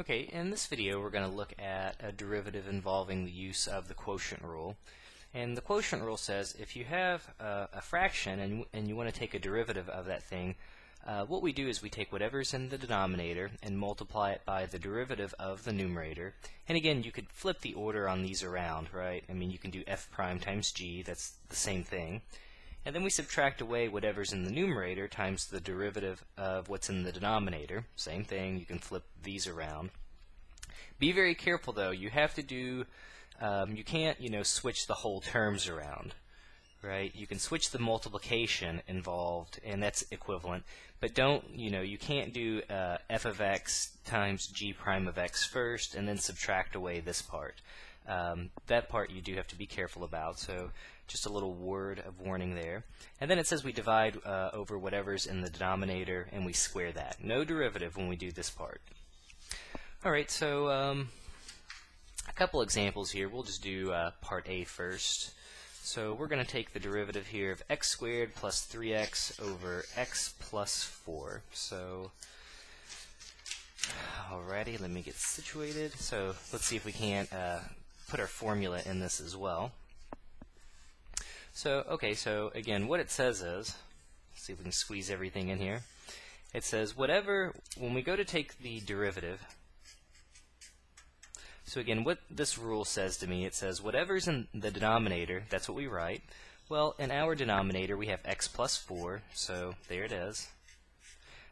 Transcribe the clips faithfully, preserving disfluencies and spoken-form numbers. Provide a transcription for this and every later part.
Okay, in this video we're going to look at a derivative involving the use of the quotient rule. And the quotient rule says if you have uh, a fraction and, and you want to take a derivative of that thing, uh, what we do is we take whatever's in the denominator and multiply it by the derivative of the numerator. And again, you could flip the order on these around, right? I mean, you can do f prime times g, that's the same thing. And then we subtract away whatever's in the numerator times the derivative of what's in the denominator. Same thing, you can flip these around. Be very careful though, you have to do, um, you can't, you know, switch the whole terms around, right? You can switch the multiplication involved, and that's equivalent, but don't, you know, you can't do uh, f of x times g prime of x first and then subtract away this part. Um, that part you do have to be careful about, so just a little word of warning there. And then it says we divide uh, over whatever's in the denominator and we square that. No derivative when we do this part. Alright, so um, a couple examples here. We'll just do uh, part A first. So we're going to take the derivative here of x squared plus three x over x plus four. So alrighty, let me get situated. So let's see if we can't uh, put our formula in this as well. So, okay, so again, what it says is, let's see if we can squeeze everything in here. It says whatever, when we go to take the derivative, so again, what this rule says to me, it says whatever's in the denominator, that's what we write. Well, in our denominator, we have x plus four, so there it is.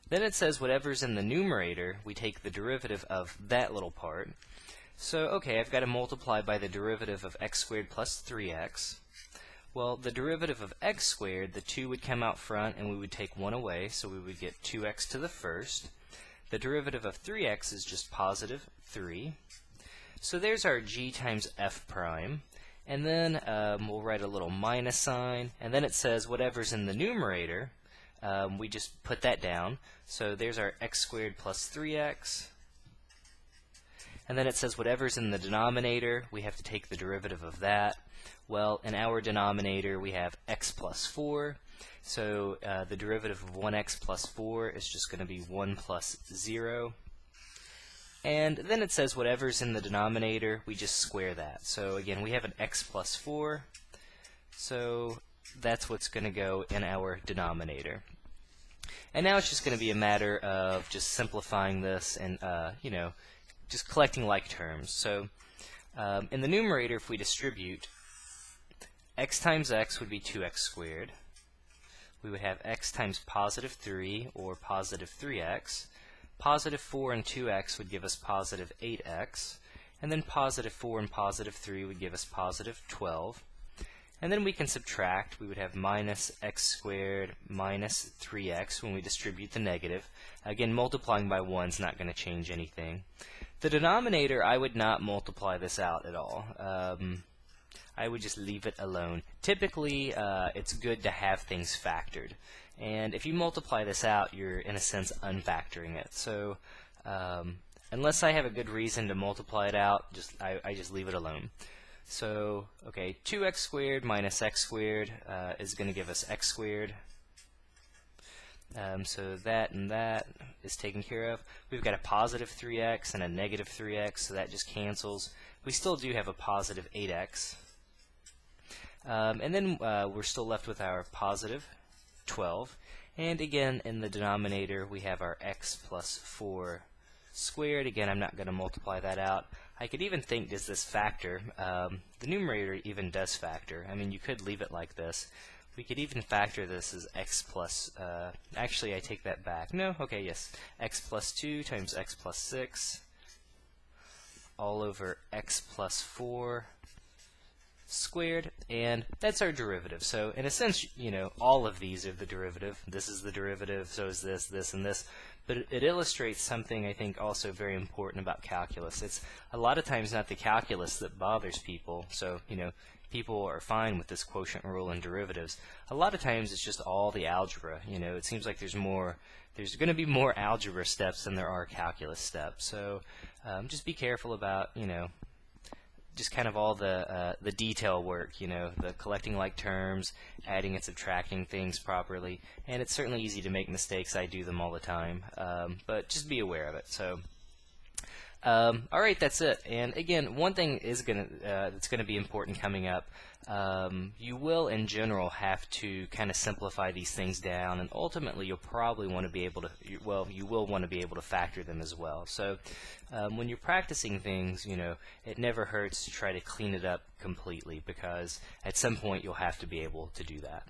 Then it says whatever's in the numerator, we take the derivative of that little part. So, okay, I've got to multiply by the derivative of x squared plus three x. Well, the derivative of x squared, the two would come out front and we would take one away, so we would get two x to the first. The derivative of three x is just positive three. So there's our g times f prime. And then um, we'll write a little minus sign. And then it says whatever's in the numerator, um, we just put that down. So there's our x squared plus three x. And then it says whatever's in the denominator, we have to take the derivative of that. Well, in our denominator, we have x plus four. So uh, the derivative of one x plus four is just going to be one plus zero. And then it says whatever's in the denominator, we just square that. So again, we have an x plus four. So that's what's going to go in our denominator. And now it's just going to be a matter of just simplifying this and, uh, you know, just collecting like terms. So um, in the numerator, if we distribute, x times x would be two x squared. We would have x times positive three, or positive three x. Positive four and two x would give us positive eight x. And then positive four and positive three would give us positive twelve. And then we can subtract. We would have minus x squared minus three x when we distribute the negative. Again, multiplying by one is not going to change anything. The denominator, I would not multiply this out at all. Um, I would just leave it alone. Typically, uh, it's good to have things factored. And if you multiply this out, you're, in a sense, unfactoring it. So um, unless I have a good reason to multiply it out, just I, I just leave it alone. So, okay, two x squared minus x squared uh, is going to give us x squared. Um, so that and that is taken care of. We've got a positive three x and a negative three x, so that just cancels. We still do have a positive eight x. Um, and then uh, we're still left with our positive twelve. And again, in the denominator, we have our x plus four squared. Again, I'm not going to multiply that out. I could even think, does this factor? Um, the numerator even does factor. I mean, you could leave it like this. We could even factor this as x plus, uh, actually I take that back. No, okay, yes. X plus two times x plus six all over x plus four squared, and that's our derivative. So in a sense, you know, all of these are the derivative. This is the derivative, so is this, this, and this. But it illustrates something I think also very important about calculus. It's a lot of times not the calculus that bothers people. So, you know, people are fine with this quotient rule and derivatives. A lot of times it's just all the algebra. You know, it seems like there's more, there's going to be more algebra steps than there are calculus steps. So um, just be careful about, you know, just kind of all the uh, the detail work, you know, the collecting like terms, adding and subtracting things properly, and it's certainly easy to make mistakes. I do them all the time, um, but just be aware of it. So Um, alright, that's it. And again, one thing is gonna uh, that's going to be important coming up. Um, you will, in general, have to kind of simplify these things down, and ultimately you'll probably want to be able to, well, you will want to be able to factor them as well. So um, when you're practicing things, you know, it never hurts to try to clean it up completely, because at some point you'll have to be able to do that.